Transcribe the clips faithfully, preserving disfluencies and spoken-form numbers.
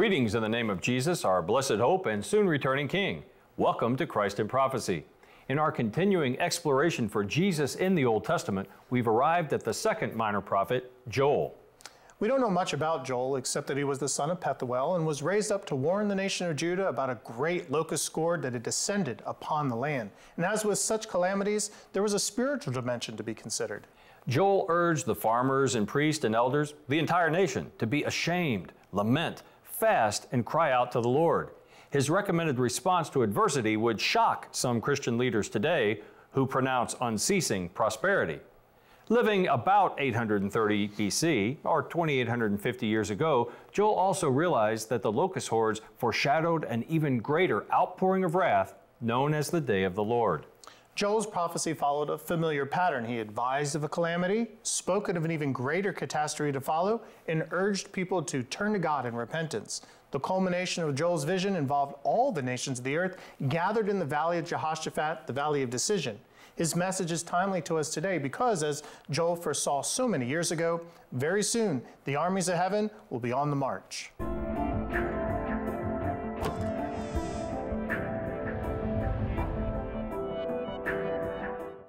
Greetings in the name of Jesus, our blessed hope and soon returning King. Welcome to Christ in Prophecy. In our continuing exploration for Jesus in the Old Testament, we've arrived at the second minor prophet, Joel. We don't know much about Joel except that he was the son of Pethuel and was raised up to warn the nation of Judah about a great locust scourge that had descended upon the land. And as with such calamities, there was a spiritual dimension to be considered. Joel urged the farmers and priests and elders, the entire nation, to be ashamed, lament, fast, and cry out to the Lord. His recommended response to adversity would shock some Christian leaders today who pronounce unceasing prosperity. Living about eight hundred thirty B C, or two thousand eight hundred fifty years ago, Joel also realized that the locust hordes foreshadowed an even greater outpouring of wrath known as the Day of the Lord. Joel's prophecy followed a familiar pattern. He advised of a calamity, spoke of an even greater catastrophe to follow, and urged people to turn to God in repentance. The culmination of Joel's vision involved all the nations of the earth gathered in the valley of Jehoshaphat, the valley of decision. His message is timely to us today because, as Joel foresaw so many years ago, very soon the armies of heaven will be on the march.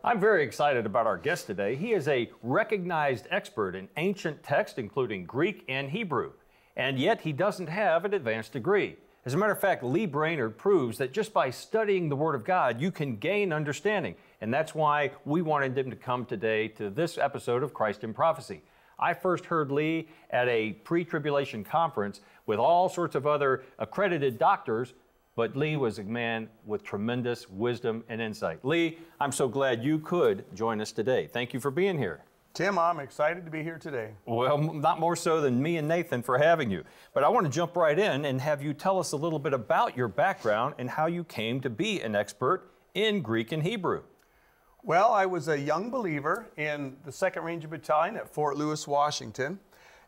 I'm very excited about our guest today. He is a recognized expert in ancient texts, including Greek and Hebrew, and yet he doesn't have an advanced degree. As a matter of fact, Lee Brainard proves that just by studying the Word of God, you can gain understanding, and that's why we wanted him to come today to this episode of Christ in Prophecy. I first heard Lee at a pre-tribulation conference with all sorts of other accredited doctors, but Lee was a man with tremendous wisdom and insight. Lee, I'm so glad you could join us today. Thank you for being here. Tim, I'm excited to be here today. Well, not more so than me and Nathan for having you. But I want to jump right in and have you tell us a little bit about your background and how you came to be an expert in Greek and Hebrew. Well, I was a young believer in the second Ranger Battalion at Fort Lewis, Washington,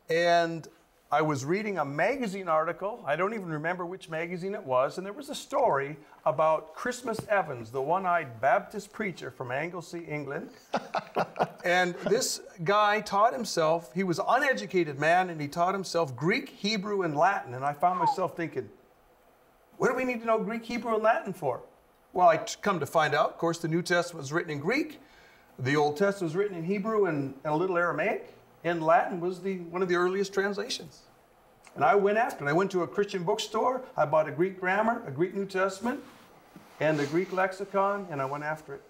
and I was reading a magazine article. I don't even remember which magazine it was. And there was a story about Christmas Evans, the one-eyed Baptist preacher from Anglesey, England. And this guy taught himself, he was an uneducated man, and he taught himself Greek, Hebrew, and Latin. And I found myself thinking, what do we need to know Greek, Hebrew, and Latin for? Well, I come to find out, of course, the New Testament was written in Greek. The Old Testament was written in Hebrew and, and a little Aramaic. And Latin was the, one of the earliest translations. And I went after it. I went to a Christian bookstore. I bought a Greek grammar, a Greek New Testament, and a Greek lexicon, and I went after it.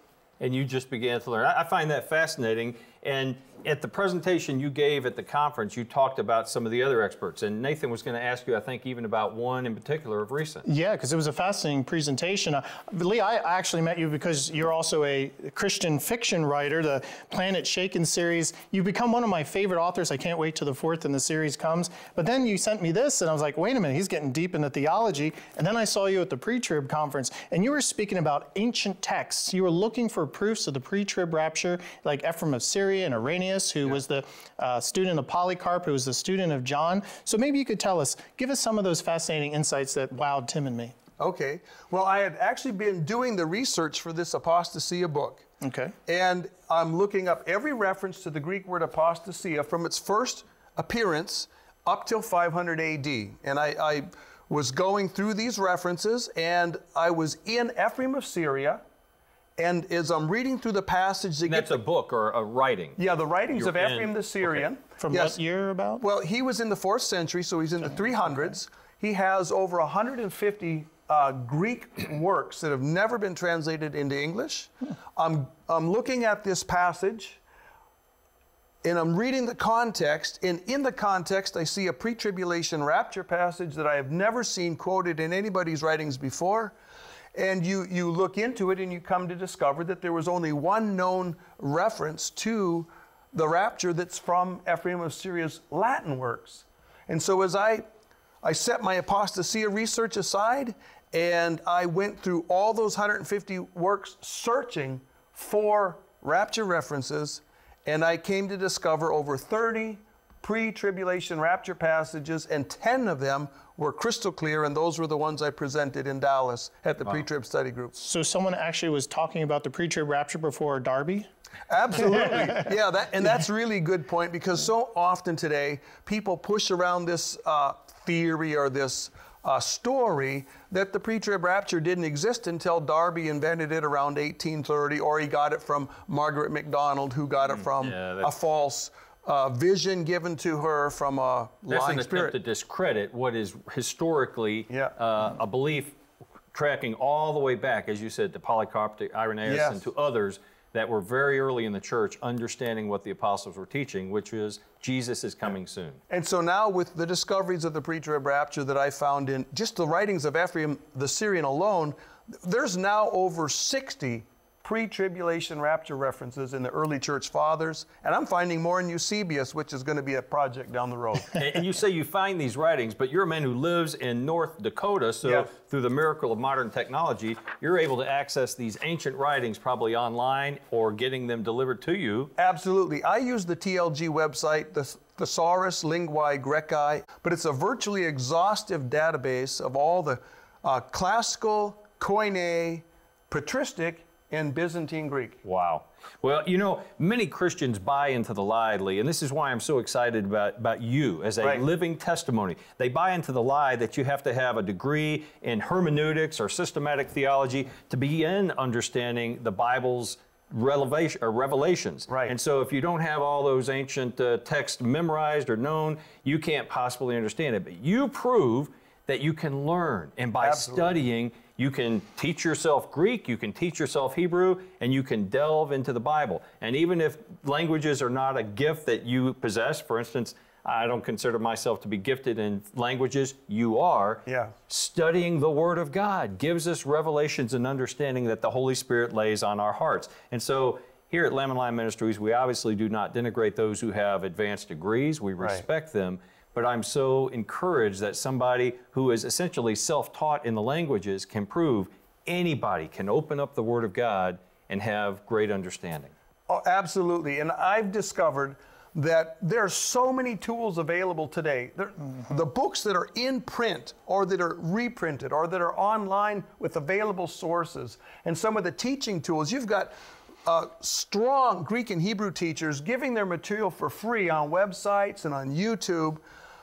And you just began to learn. I find that fascinating. And at the presentation you gave at the conference, you talked about some of the other experts. And Nathan was going to ask you, I think, even about one in particular of recent. Yeah, because it was a fascinating presentation. Uh, Lee, I actually met you because you're also a Christian fiction writer, the Planet Shaken series. You've become one of my favorite authors. I can't wait till the fourth in the series comes. But then you sent me this, and I was like, wait a minute, he's getting deep into theology. And then I saw you at the pre-trib conference, and you were speaking about ancient texts. You were looking for proofs of the pre-trib rapture, like Ephrem the Syrian and Irenaeus, who yeah. was the uh, student of Polycarp, who was the student of John. So maybe you could tell us, give us some of those fascinating insights that wowed Tim and me. Okay. Well, I had actually been doing the research for this Apostasia book. Okay. And I'm looking up every reference to the Greek word apostasia from its first appearance up till five hundred A D. And I, I was going through these references, and I was in Ephrem of Syria. And as I'm reading through the passage... That that's a book or a writing. Yeah, the writings You're of Ephrem in, the Syrian. Okay. From yes. what year about? Well, he was in the fourth century, so he's in the three hundreds. Okay. He has over one hundred fifty uh, Greek works that have never been translated into English. Hmm. I'm, I'm looking at this passage, and I'm reading the context, and in the context I see a pre-tribulation rapture passage that I have never seen quoted in anybody's writings before. And you, you look into it and you come to discover that there was only one known reference to the rapture that's from Ephrem of Syria's Latin works. And so as I, I set my apostasia research aside and I went through all those one hundred fifty works searching for rapture references, and I came to discover over thirty pre-tribulation rapture passages, and ten of them were crystal clear, and those were the ones I presented in Dallas at the wow. pre-trib study group. So someone actually was talking about the pre-trib rapture before Darby? Absolutely. yeah, that, and that's really a good point, because so often today people push around this uh, theory or this uh, story that the pre-trib rapture didn't exist until Darby invented it around eighteen thirty, or he got it from Margaret McDonald, who got it from yeah, a false uh, vision given to her from a lying spirit. That's an attempt to discredit what is historically yeah. uh, a belief tracking all the way back, as you said, to Polycarp, to Irenaeus, yes. and to others that were very early in the church understanding what the apostles were teaching, which is Jesus is coming soon. And so now with the discoveries of the pre-trib rapture that I found in just the writings of Ephrem the Syrian alone, there's now over sixty pre-tribulation rapture references in the early church fathers, and I'm finding more in Eusebius, which is going to be a project down the road. And you say you find these writings, but you're a man who lives in North Dakota, so yes. through the miracle of modern technology, you're able to access these ancient writings probably online or getting them delivered to you. Absolutely. I use the T L G website, the Thesaurus Linguae Graecae, but it's a virtually exhaustive database of all the uh, classical, Koine, patristic, in Byzantine Greek. Wow. Well, you know, many Christians buy into the lie, Lee, and this is why I'm so excited about, about you as a right. living testimony. They buy into the lie that you have to have a degree in hermeneutics or systematic theology to begin understanding the Bible's revelation or revelations. Right. And so if you don't have all those ancient uh, texts memorized or known, you can't possibly understand it. But you prove that you can learn, and by Absolutely. studying, you can teach yourself Greek, you can teach yourself Hebrew, and you can delve into the Bible. And even if languages are not a gift that you possess, for instance, I don't consider myself to be gifted in languages, you are. Yeah. Studying the Word of God gives us revelations and understanding that the Holy Spirit lays on our hearts. And so here at Lamb and Lion Ministries, we obviously do not denigrate those who have advanced degrees. We respect right. them. But I'm so encouraged that somebody who is essentially self-taught in the languages can prove anybody can open up the Word of God and have great understanding. Oh, absolutely. And I've discovered that there are so many tools available today. There, mm-hmm. The books that are in print or that are reprinted or that are online with available sources and some of the teaching tools, you've got Uh, strong Greek and Hebrew teachers giving their material for free on websites and on YouTube.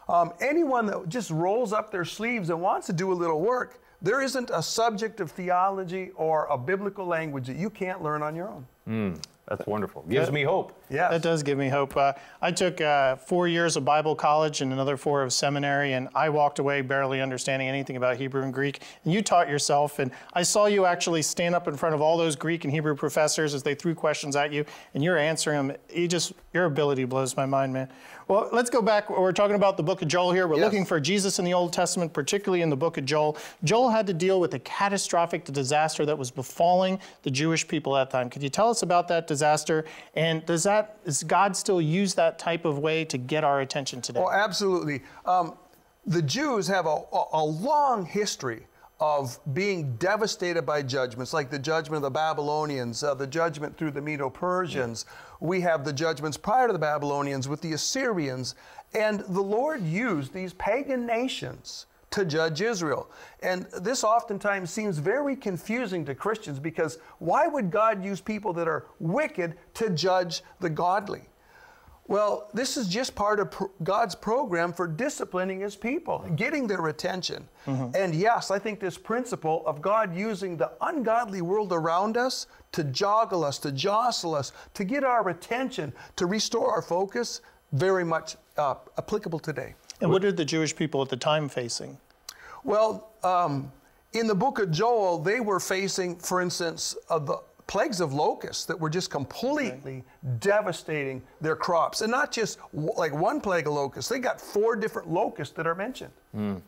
Um, anyone that just rolls up their sleeves and wants to do a little work, there isn't a subject of theology or a biblical language that you can't learn on your own. Mm, that's wonderful. Gives that, me hope. Yeah, that does give me hope. Uh, I took uh, four years of Bible college and another four of seminary, and I walked away barely understanding anything about Hebrew and Greek. And you taught yourself, and I saw you actually stand up in front of all those Greek and Hebrew professors as they threw questions at you, and you're answering them. You just, your ability blows my mind, man. Well, let's go back. We're talking about the book of Joel here. We're yes. looking for Jesus in the Old Testament, particularly in the book of Joel. Joel had to deal with a catastrophic disaster that was befalling the Jewish people at that time. Could you tell us about that disaster? And does that, does God still use that type of way to get our attention today? Oh, absolutely. Um, the Jews have a, a long history of being devastated by judgments, like the judgment of the Babylonians, uh, the judgment through the Medo-Persians. Yeah. We have the judgments prior to the Babylonians with the Assyrians. And the Lord used these pagan nations to judge Israel. And this oftentimes seems very confusing to Christians, because why would God use people that are wicked to judge the godly? Well, this is just part of pro God's program for disciplining His people, getting their attention. Mm-hmm. And yes, I think this principle of God using the ungodly world around us to joggle us, to jostle us, to get our attention, to restore our focus, very much uh, applicable today. And what are the Jewish people at the time facing? Well, um, in the book of Joel, they were facing, for instance, uh, the plagues of locusts that were just completely okay. devastating their crops. And not just like one plague of locusts. They got four different locusts that are mentioned. Mm.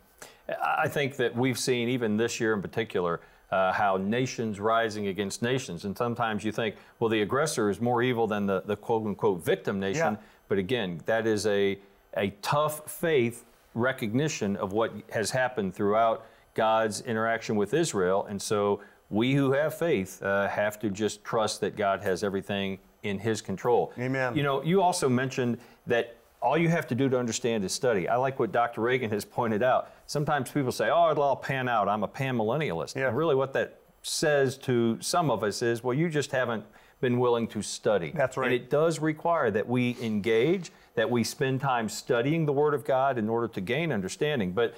I think that we've seen, even this year in particular, uh, how nations rising against nations. And sometimes you think, well, the aggressor is more evil than the, the quote-unquote victim nation. Yeah. But again, that is a, a tough faith recognition of what has happened throughout God's interaction with Israel. And so we who have faith uh, have to just trust that God has everything in His control. Amen. You know, you also mentioned that all you have to do to understand is study. I like what Doctor Reagan has pointed out. Sometimes people say, oh, it'll all pan out. I'm a pan-millennialist. Yeah. And really what that says to some of us is, well, you just haven't been willing to study. That's right. And it does require that we engage, that we spend time studying the Word of God in order to gain understanding. But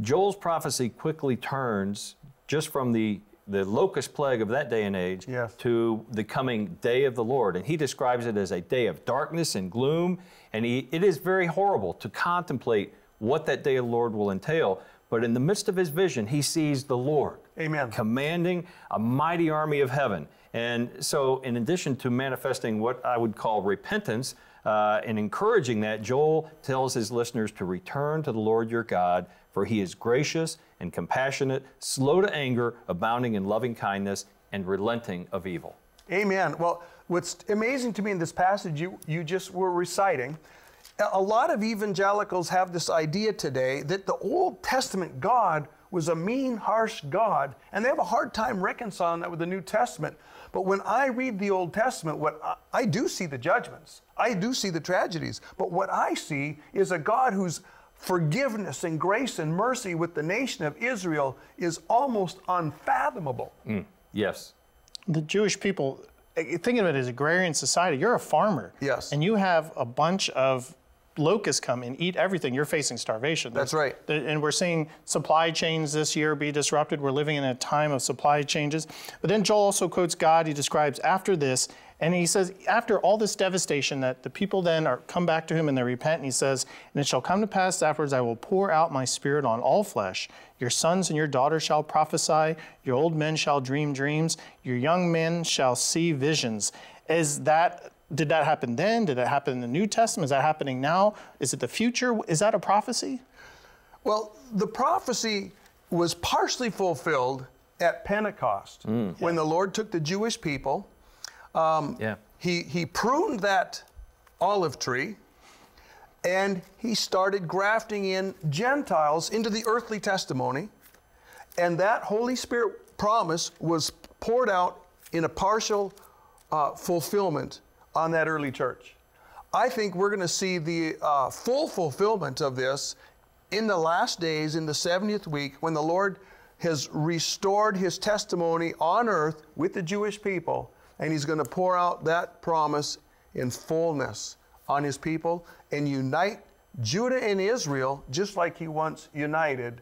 Joel's prophecy quickly turns just from the the locust plague of that day and age, yes, to the coming day of the Lord. And he describes it as a day of darkness and gloom. And he, it is very horrible to contemplate what that day of the Lord will entail. But in the midst of his vision, he sees the Lord, amen, commanding a mighty army of heaven. And so in addition to manifesting what I would call repentance uh, and encouraging that, Joel tells his listeners to return to the Lord your God, for he is gracious and compassionate, slow to anger, abounding in loving kindness, and relenting of evil. Amen. Well, what's amazing to me in this passage you, you just were reciting, a lot of evangelicals have this idea today that the Old Testament God was a mean, harsh God, and they have a hard time reconciling that with the New Testament. But when I read the Old Testament, what I, I do see the judgments. I do see the tragedies. But what I see is a God who's forgiveness and grace and mercy with the nation of Israel is almost unfathomable. Mm, yes. The Jewish people, think of it as agrarian society. You're a farmer. Yes. And you have a bunch of locusts come and eat everything. You're facing starvation. That's There's, right. The, and we're seeing supply chains this year be disrupted. We're living in a time of supply changes. But then Joel also quotes God. He describes after this, and he says, after all this devastation, that the people then are come back to him and they repent, and he says, and it shall come to pass afterwards, I will pour out my spirit on all flesh. Your sons and your daughters shall prophesy. Your old men shall dream dreams. Your young men shall see visions. Is that, did that happen then? Did that happen in the New Testament? Is that happening now? Is it the future? Is that a prophecy? Well, the prophecy was partially fulfilled at Pentecost, mm, when yeah. the Lord took the Jewish people. Um, yeah. he, he pruned that olive tree, and he started grafting in Gentiles into the earthly testimony, and that Holy Spirit promise was poured out in a partial uh, fulfillment on that early church. I think we're going to see the uh, full fulfillment of this in the last days, in the seventieth week, when the Lord has restored his testimony on earth with the Jewish people. And he's going to pour out that promise in fullness on his people and unite Judah and Israel, just like he once united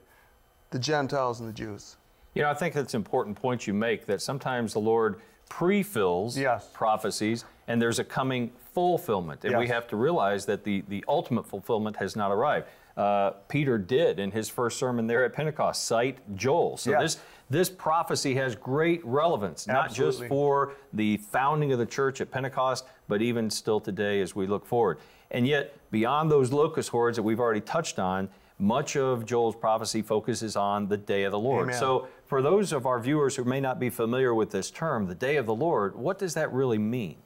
the Gentiles and the Jews. You know, I think that's an important point you make, that sometimes the Lord pre-fills, yes, prophecies, and there's a coming fulfillment. And yes, we have to realize that the, the ultimate fulfillment has not arrived. Uh, Peter did in his first sermon there at Pentecost, cite Joel. So yes, this, this prophecy has great relevance, absolutely, not just for the founding of the church at Pentecost, but even still today as we look forward. And yet, beyond those locust hordes that we've already touched on, much of Joel's prophecy focuses on the day of the Lord. Amen. So for those of our viewers who may not be familiar with this term, the day of the Lord, what does that really mean?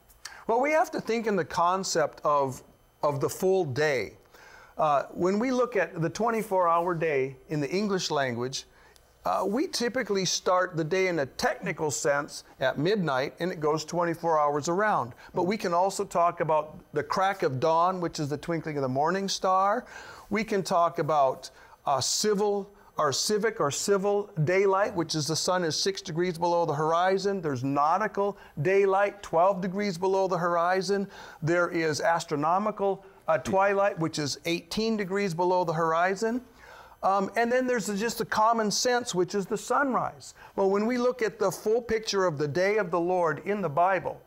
Well, we have to think in the concept of, of the full day. Uh, when we look at the twenty-four hour day in the English language, uh, we typically start the day in a technical sense at midnight, and it goes twenty-four hours around. But we can also talk about the crack of dawn, which is the twinkling of the morning star. We can talk about uh, civil or civic or civil daylight, which is the sun is six degrees below the horizon. There's nautical daylight, twelve degrees below the horizon. There is astronomical daylight. Uh, twilight, which is eighteen degrees below the horizon. Um, and then there's just the common sense, which is the sunrise. Well, when we look at the full picture of the day of the Lord in the Bible,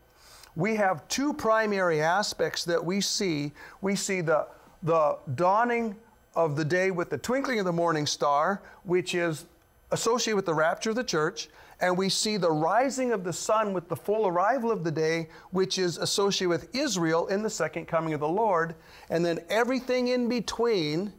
we have two primary aspects that we see. We see the, the dawning of the day with the twinkling of the morning star, which is associated with the rapture of the church. And we see the rising of the sun with the full arrival of the day, which is associated with Israel in the second coming of the Lord. And then everything in between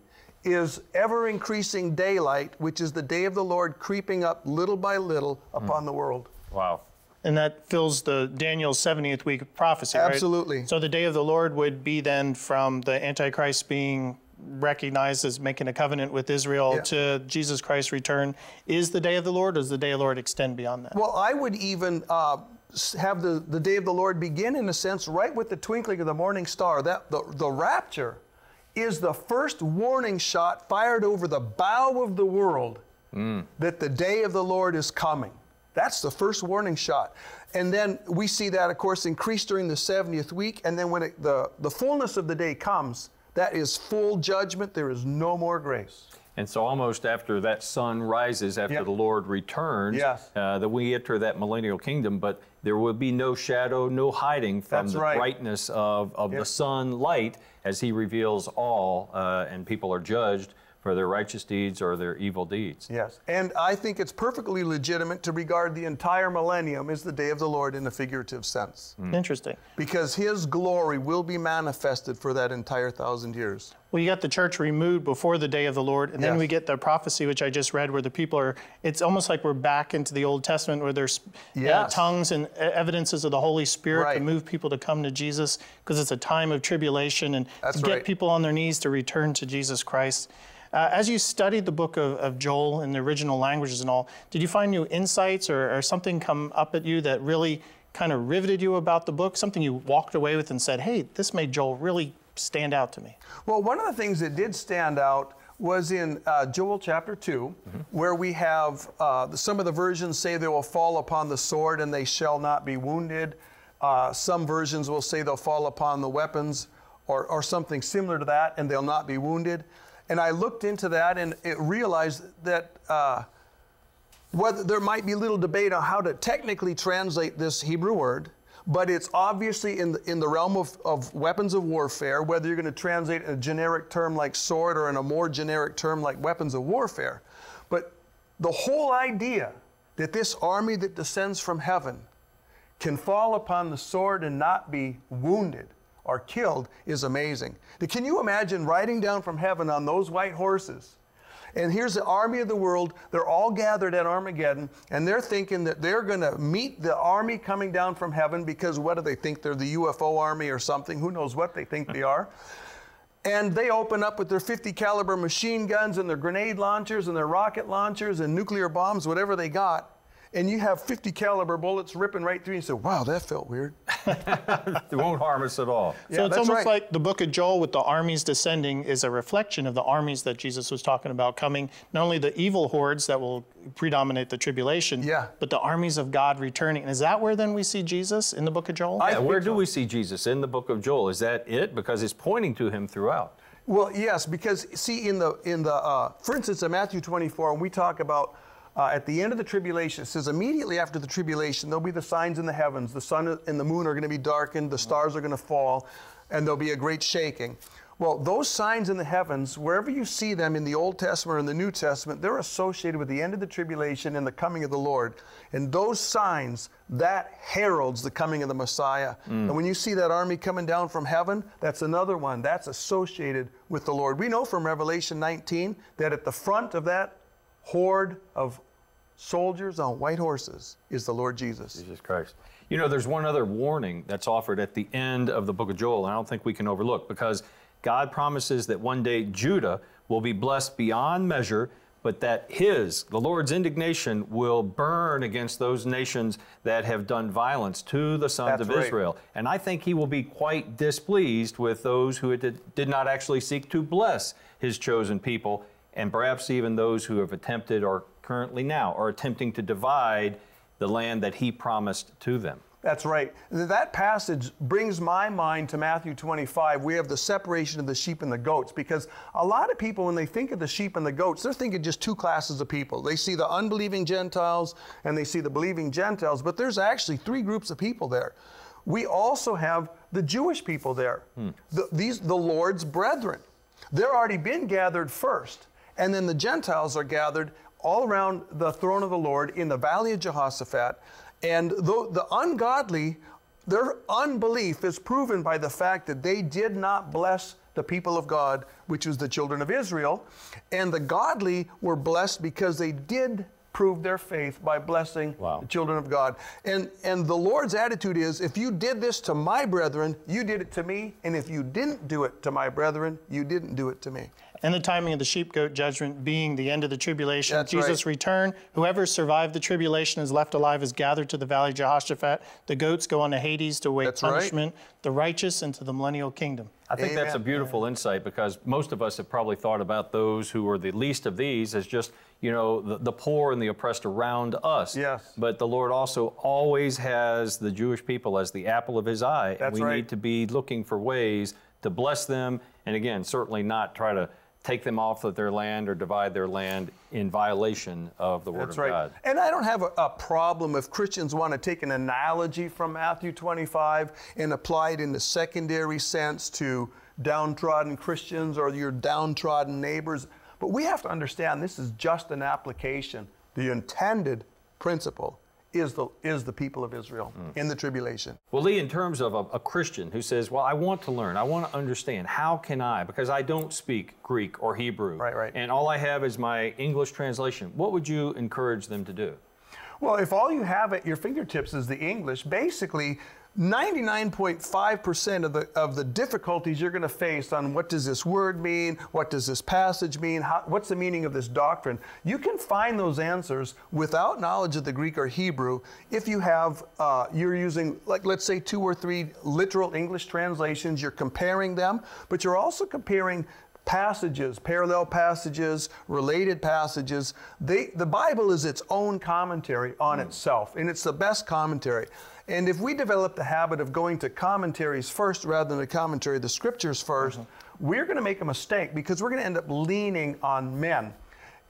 is ever-increasing daylight, which is the day of the Lord creeping up little by little upon mm. the world. Wow. And that fills the Daniel's seventieth week of prophecy, right? Absolutely. So the day of the Lord would be then from the Antichrist being recognized as making a covenant with Israel, yeah, to Jesus Christ's return. Is the day of the Lord, or does the day of the Lord extend beyond that? Well, I would even uh, have the, the day of the Lord begin, in a sense, right with the twinkling of the morning star. That the, the rapture is the first warning shot fired over the bow of the world, mm, that the day of the Lord is coming. That's the first warning shot. And then we see that, of course, increase during the seventieth week. And then when it, the, the fullness of the day comes, that is full judgment. There is no more grace. And so almost after that sun rises, after yep. the Lord returns, yes. uh, that we enter that millennial kingdom, but there will be no shadow, no hiding from That's the right. brightness of, of yep. the sunlight as he reveals all, uh, and people are judged for their righteous deeds or their evil deeds. Yes, and I think it's perfectly legitimate to regard the entire millennium as the day of the Lord in a figurative sense. Mm. Interesting. Because his glory will be manifested for that entire thousand years. Well, you got the church removed before the day of the Lord, and yes. then we get the prophecy, which I just read, where the people are, it's almost like we're back into the Old Testament, where there's yes. uh, tongues and evidences of the Holy Spirit right. to move people to come to Jesus, because it's a time of tribulation, and That's to right. get people on their knees to return to Jesus Christ. Uh, as you studied the book of, of Joel and the original languages and all, did you find new insights or, or something come up at you that really kind of riveted you about the book? Something you walked away with and said, hey, this made Joel really stand out to me? Well, one of the things that did stand out was in uh, Joel chapter two, mm-hmm. where we have, uh, some of the versions say they will fall upon the sword and they shall not be wounded. Uh, some versions will say they'll fall upon the weapons or, or something similar to that and they'll not be wounded. And I looked into that and it realized that uh, whether there might be little debate on how to technically translate this Hebrew word, but it's obviously in the, in the realm of, of weapons of warfare, whether you're going to translate a generic term like sword or in a more generic term like weapons of warfare. But the whole idea that this army that descends from heaven can fall upon the sword and not be wounded or killed is amazing. Can you imagine riding down from heaven on those white horses? And here's the army of the world. They're all gathered at Armageddon, and they're thinking that they're going to meet the army coming down from heaven because what do they think? They're the U F O army or something. Who knows what they think they are. And they open up with their fifty caliber machine guns and their grenade launchers and their rocket launchers and nuclear bombs, whatever they got. And you have fifty caliber bullets ripping right through you and say, wow, that felt weird. It won't harm us at all. So yeah, it's almost right. like the book of Joel with the armies descending is a reflection of the armies that Jesus was talking about coming, not only the evil hordes that will predominate the tribulation, yeah. but the armies of God returning. And is that where then we see Jesus in the book of Joel? Yeah, where do we see Jesus in the book of Joel? Is that it? Because it's pointing to him throughout. Well, yes, because see in the, in the uh, for instance, in Matthew twenty-four, when we talk about Uh, at the end of the tribulation, it says immediately after the tribulation, there'll be the signs in the heavens. The sun and the moon are going to be darkened. The stars are going to fall, and there'll be a great shaking. Well, those signs in the heavens, wherever you see them in the Old Testament or in the New Testament, they're associated with the end of the tribulation and the coming of the Lord. And those signs, that heralds the coming of the Messiah. Mm. And when you see that army coming down from heaven, that's another one. That's associated with the Lord. We know from Revelation nineteen that at the front of that horde of soldiers on white horses is the Lord Jesus. Jesus Christ. You know, there's one other warning that's offered at the end of the book of Joel, and I don't think we can overlook, because God promises that one day Judah will be blessed beyond measure, but that his, the Lord's indignation will burn against those nations that have done violence to the sons that's of right. Israel. And I think he will be quite displeased with those who did not actually seek to bless his chosen people, and perhaps even those who have attempted or currently now are attempting to divide the land that he promised to them. That's right. That passage brings my mind to Matthew twenty-five. We have the separation of the sheep and the goats, because a lot of people, when they think of the sheep and the goats, they're thinking just two classes of people. They see the unbelieving Gentiles and they see the believing Gentiles, but there's actually three groups of people there. We also have the Jewish people there, hmm. the, these, the Lord's brethren. They're already been gathered first. And then the Gentiles are gathered all around the throne of the Lord in the valley of Jehoshaphat. And the, the ungodly, their unbelief is proven by the fact that they did not bless the people of God, which was the children of Israel. And the godly were blessed because they did prove their faith by blessing wow. the children of God. And, and the Lord's attitude is, if you did this to my brethren, you did it to me. And if you didn't do it to my brethren, you didn't do it to me. And the timing of the sheep-goat judgment being the end of the tribulation. That's Jesus' right. return. Whoever survived the tribulation is left alive is gathered to the valley of Jehoshaphat. The goats go on to Hades to await That's punishment. Right. The righteous into the millennial kingdom. I think Amen. That's a beautiful Amen. Insight, because most of us have probably thought about those who are the least of these as just, you know, the, the poor and the oppressed around us. Yes. But the Lord also always has the Jewish people as the apple of his eye. That's and we right. need to be looking for ways to bless them. And again, certainly not try to take them off of their land or divide their land in violation of the Word That's of right. God. And I don't have a, a problem if Christians want to take an analogy from Matthew twenty-five and apply it in the secondary sense to downtrodden Christians or your downtrodden neighbors. But we have to understand this is just an application. The intended principle is the, is the people of Israel mm. in the tribulation. Well, Lee, in terms of a, a Christian who says, well, I want to learn, I want to understand, how can I, because I don't speak Greek or Hebrew, right, right. and all I have is my English translation, what would you encourage them to do? Well, if all you have at your fingertips is the English, basically ninety-nine point five percent of the, of the difficulties you're going to face on what does this word mean, what does this passage mean, how, what's the meaning of this doctrine, you can find those answers without knowledge of the Greek or Hebrew if you have, uh, you're using, like let's say two or three literal English translations, you're comparing them, but you're also comparing passages, parallel passages, related passages. They, the Bible is its own commentary on mm. itself, and it's the best commentary. And if we develop the habit of going to commentaries first rather than the commentary of the scriptures first, mm-hmm. we're going to make a mistake, because we're going to end up leaning on men.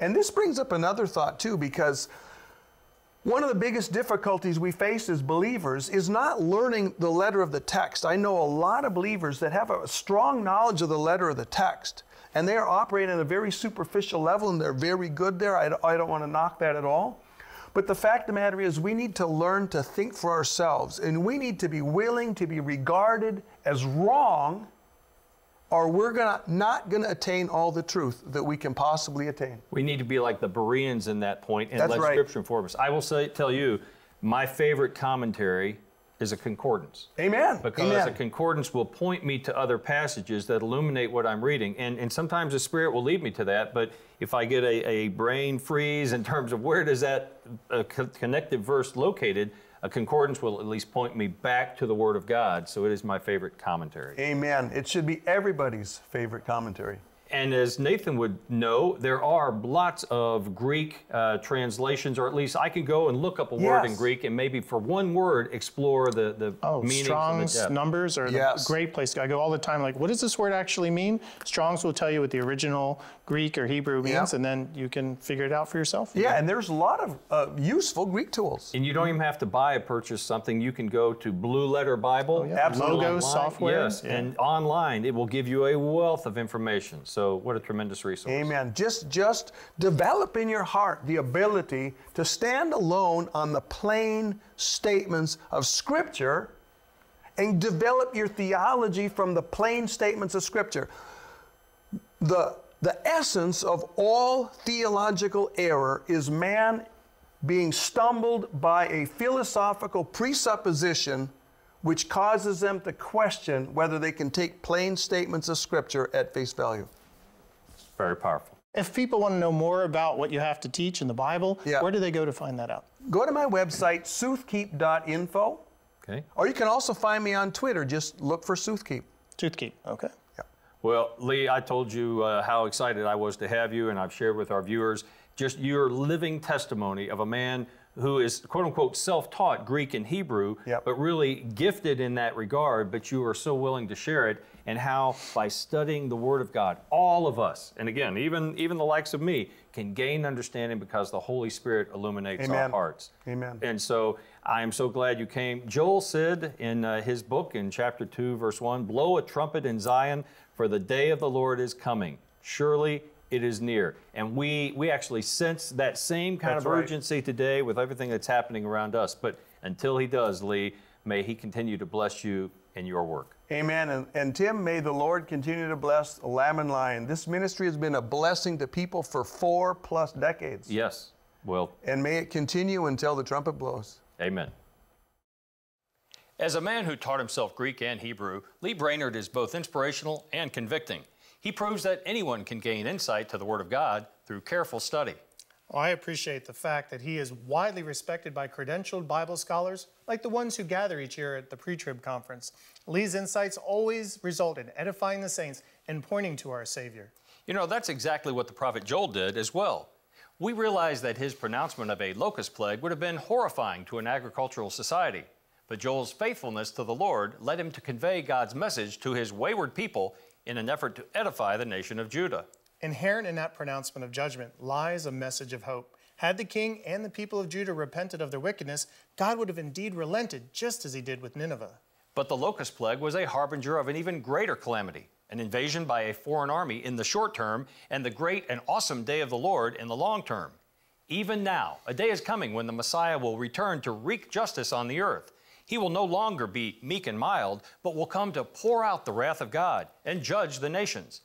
And this brings up another thought too, because one of the biggest difficulties we face as believers is not learning the letter of the text. I know a lot of believers that have a strong knowledge of the letter of the text, and they are operating at a very superficial level, and they're very good there. I, I don't want to knock that at all. But the fact of the matter is we need to learn to think for ourselves, and we need to be willing to be regarded as wrong, or we're gonna, not going to attain all the truth that we can possibly attain. We need to be like the Bereans in that point and That's let right. Scripture inform us. I will say, tell you, my favorite commentary is a concordance. Amen. Because Amen. A concordance will point me to other passages that illuminate what I'm reading. And, and sometimes the Spirit will lead me to that, but if I get a, a brain freeze in terms of where does that uh, co connective verse located, a concordance will at least point me back to the Word of God. So it is my favorite commentary. Amen. It should be everybody's favorite commentary. And as Nathan would know, there are lots of Greek uh, translations, or at least I can go and look up a yes. word in Greek and maybe for one word explore the, the oh, meaning. Oh, Strong's Numbers are yes. a great place. I go all the time like, what does this word actually mean? Strong's will tell you what the original Greek or Hebrew means, yeah. and then you can figure it out for yourself. Yeah, yeah. and there's a lot of uh, useful Greek tools. And you don't even have to buy or purchase something. You can go to Blue Letter Bible. Oh, yeah. Absolutely. Logos software. Yes, yeah. and online it will give you a wealth of information. So what a tremendous resource. Amen. Just, just develop in your heart the ability to stand alone on the plain statements of Scripture, and develop your theology from the plain statements of Scripture. The, the essence of all theological error is man being stumbled by a philosophical presupposition which causes them to question whether they can take plain statements of Scripture at face value. Very powerful. If people want to know more about what you have to teach in the Bible, yeah. where do they go to find that out? Go to my website, soothkeep dot info. Okay. Or you can also find me on Twitter. Just look for Soothkeep. Soothkeep, okay. Yeah. Well, Lee, I told you uh, how excited I was to have you, and I've shared with our viewers just your living testimony of a man who is, quote-unquote, self-taught Greek and Hebrew, yep. but really gifted in that regard, but you are so willing to share it, and how by studying the Word of God, all of us, and again, even, even the likes of me, can gain understanding because the Holy Spirit illuminates Amen. Our hearts. Amen. And so I am so glad you came. Joel said in uh, his book, in chapter two, verse one, blow a trumpet in Zion, for the day of the Lord is coming. Surely it is near. And we, we actually sense that same kind that's of urgency right. today with everything that's happening around us. But until he does, Lee, may he continue to bless you in your work. Amen. And, and Tim, may the Lord continue to bless Lamb and Lion. This ministry has been a blessing to people for four plus decades. Yes. Well. And may it continue until the trumpet blows. Amen. As a man who taught himself Greek and Hebrew, Lee Brainard is both inspirational and convicting. He proves that anyone can gain insight to the Word of God through careful study. I appreciate the fact that he is widely respected by credentialed Bible scholars like the ones who gather each year at the pre-trib conference. Lee's insights always result in edifying the saints and pointing to our Savior. You know, that's exactly what the prophet Joel did as well. We realize that his pronouncement of a locust plague would have been horrifying to an agricultural society, but Joel's faithfulness to the Lord led him to convey God's message to his wayward people in an effort to edify the nation of Judah. Inherent in that pronouncement of judgment lies a message of hope. Had the king and the people of Judah repented of their wickedness, God would have indeed relented, just as he did with Nineveh. But the locust plague was a harbinger of an even greater calamity, an invasion by a foreign army in the short term, and the great and awesome day of the Lord in the long term. Even now, a day is coming when the Messiah will return to wreak justice on the earth. He will no longer be meek and mild, but will come to pour out the wrath of God and judge the nations.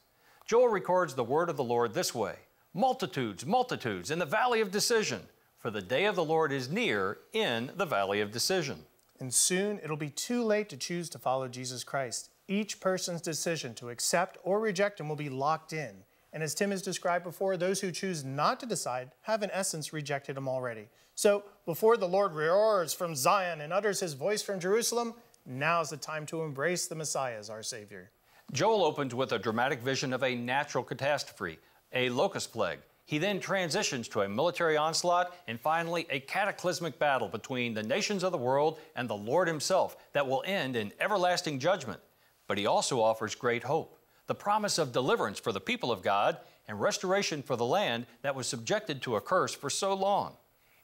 Joel records the word of the Lord this way: multitudes, multitudes in the valley of decision, for the day of the Lord is near in the valley of decision. And soon it'll be too late to choose to follow Jesus Christ. Each person's decision to accept or reject him will be locked in. And as Tim has described before, those who choose not to decide have in essence rejected him already. So before the Lord roars from Zion and utters his voice from Jerusalem, now's the time to embrace the Messiah as our Savior. Joel opens with a dramatic vision of a natural catastrophe, a locust plague. He then transitions to a military onslaught and finally a cataclysmic battle between the nations of the world and the Lord himself that will end in everlasting judgment. But he also offers great hope, the promise of deliverance for the people of God and restoration for the land that was subjected to a curse for so long.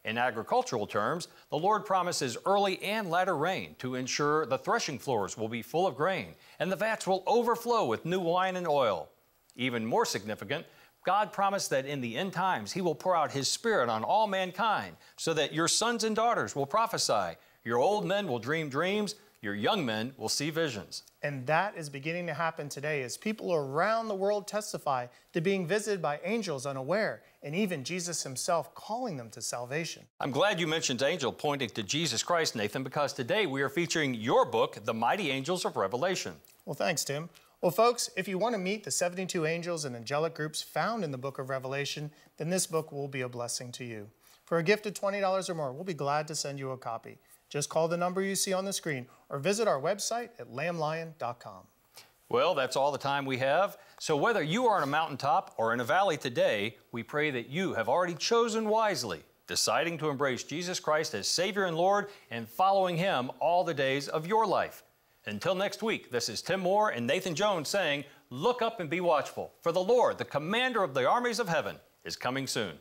In agricultural terms, the Lord promises early and latter rain to ensure the threshing floors will be full of grain and the vats will overflow with new wine and oil. Even more significant, God promised that in the end times he will pour out his Spirit on all mankind so that your sons and daughters will prophesy, your old men will dream dreams, your young men will see visions. And that is beginning to happen today as people around the world testify to being visited by angels unaware, and even Jesus himself calling them to salvation. I'm glad you mentioned angel pointing to Jesus Christ, Nathan, because today we are featuring your book, The Mighty Angels of Revelation. Well, thanks, Tim. Well, folks, if you want to meet the seventy-two angels and angelic groups found in the book of Revelation, then this book will be a blessing to you. For a gift of twenty dollars or more, we'll be glad to send you a copy. Just call the number you see on the screen or visit our website at lamb lion dot com. Well, that's all the time we have. So whether you are on a mountaintop or in a valley today, we pray that you have already chosen wisely, deciding to embrace Jesus Christ as Savior and Lord and following him all the days of your life. Until next week, this is Tim Moore and Nathan Jones saying, look up and be watchful, for the Lord, the commander of the armies of heaven, is coming soon.